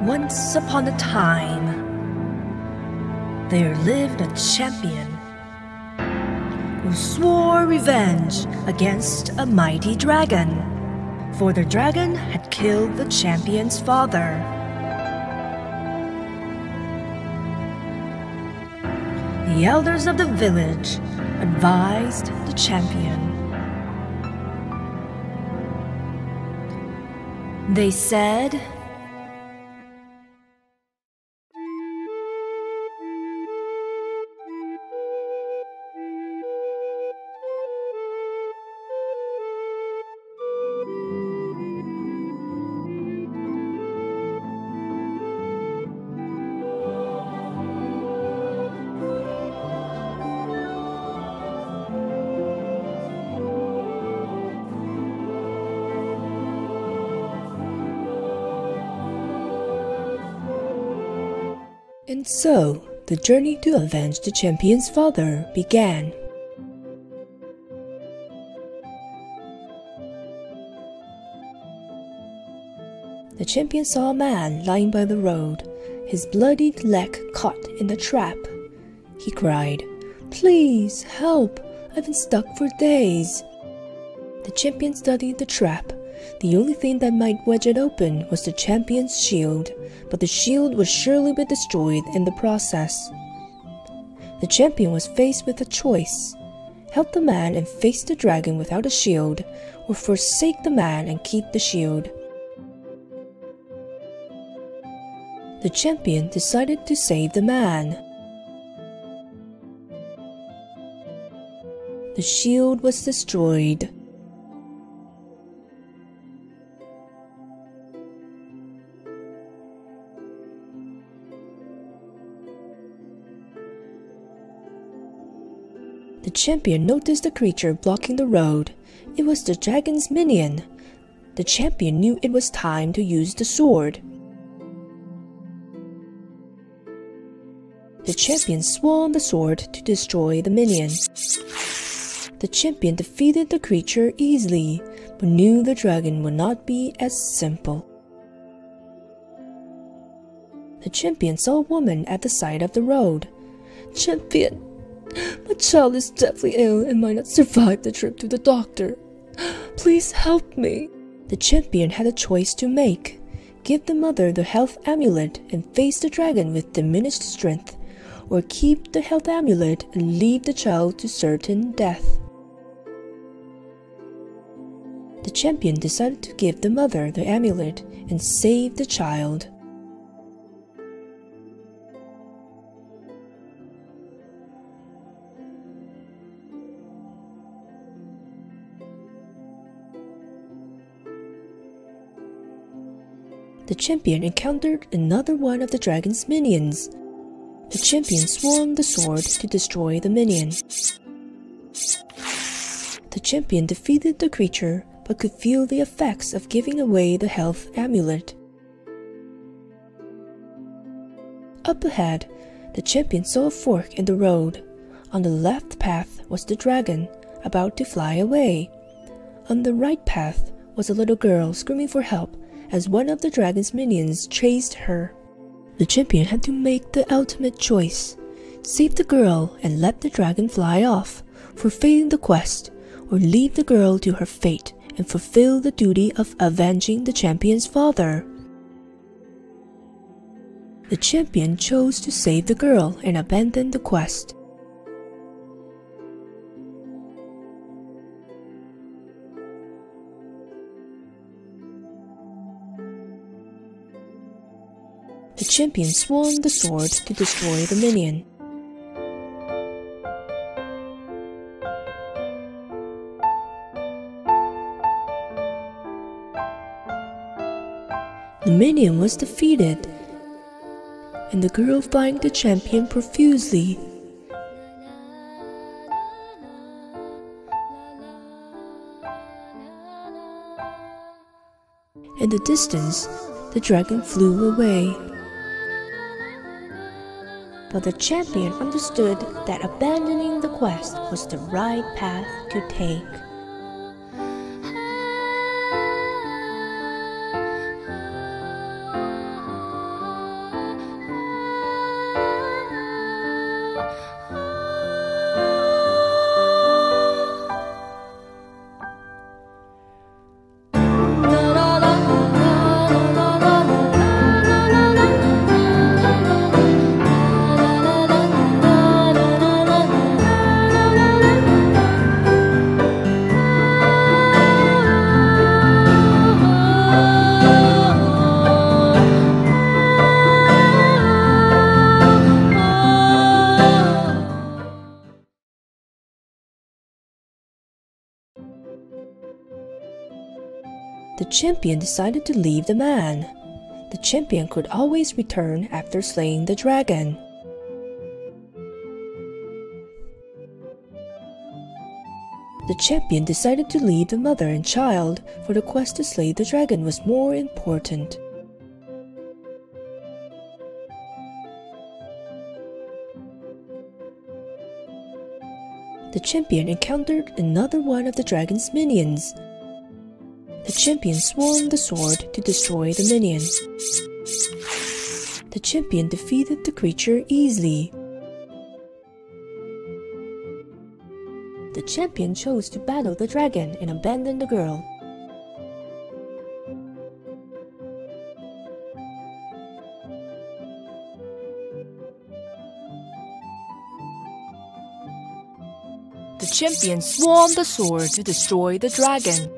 Once upon a time, there lived a champion who swore revenge against a mighty dragon, for the dragon had killed the champion's father. The elders of the village advised the champion. They said, and so, the journey to avenge the champion's father began. The champion saw a man lying by the road, his bloodied leg caught in the trap. He cried, "Please, help! I've been stuck for days." The champion studied the trap. The only thing that might wedge it open was the champion's shield, but the shield would surely be destroyed in the process. The champion was faced with a choice: help the man and face the dragon without a shield, or forsake the man and keep the shield. The champion decided to save the man. The shield was destroyed. The champion noticed the creature blocking the road. It was the dragon's minion. The champion knew it was time to use the sword. The champion swung the sword to destroy the minion. The champion defeated the creature easily, but knew the dragon would not be as simple. The champion saw a woman at the side of the road. "Champion, my child is deathly ill and might not survive the trip to the doctor. Please help me." The champion had a choice to make: give the mother the health amulet and face the dragon with diminished strength, or keep the health amulet and leave the child to certain death. The champion decided to give the mother the amulet and save the child. The champion encountered another one of the dragon's minions. The champion swung the sword to destroy the minion. The champion defeated the creature, but could feel the effects of giving away the health amulet. Up ahead, the champion saw a fork in the road. On the left path was the dragon, about to fly away. On the right path was a little girl screaming for help, as one of the dragon's minions chased her. The champion had to make the ultimate choice: save the girl and let the dragon fly off, forfeiting the quest, or leave the girl to her fate and fulfill the duty of avenging the champion's father. The champion chose to save the girl and abandon the quest. The champion swung the sword to destroy the minion. The minion was defeated, and the girl thanked the champion profusely. In the distance, the dragon flew away. But the champion understood that abandoning the quest was the right path to take. champion decided to leave the man. The champion could always return after slaying the dragon. The champion decided to leave the mother and child, for the quest to slay the dragon was more important. The champion encountered another one of the dragon's minions. The champion swung the sword to destroy the minion. The champion defeated the creature easily. The champion chose to battle the dragon and abandon the girl. The champion swung the sword to destroy the dragon.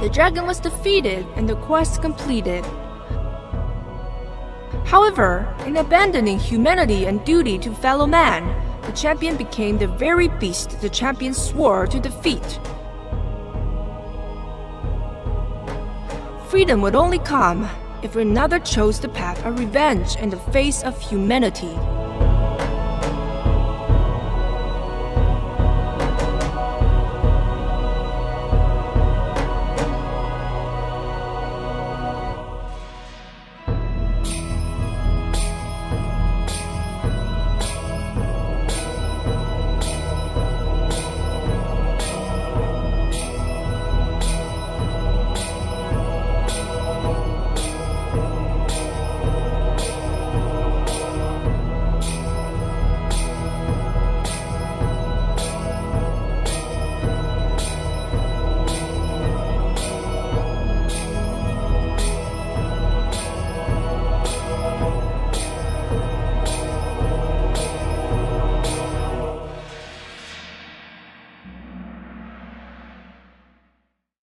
The dragon was defeated and the quest completed. However, in abandoning humanity and duty to fellow man, the champion became the very beast the champion swore to defeat. Freedom would only come if another chose the path of revenge in the face of humanity.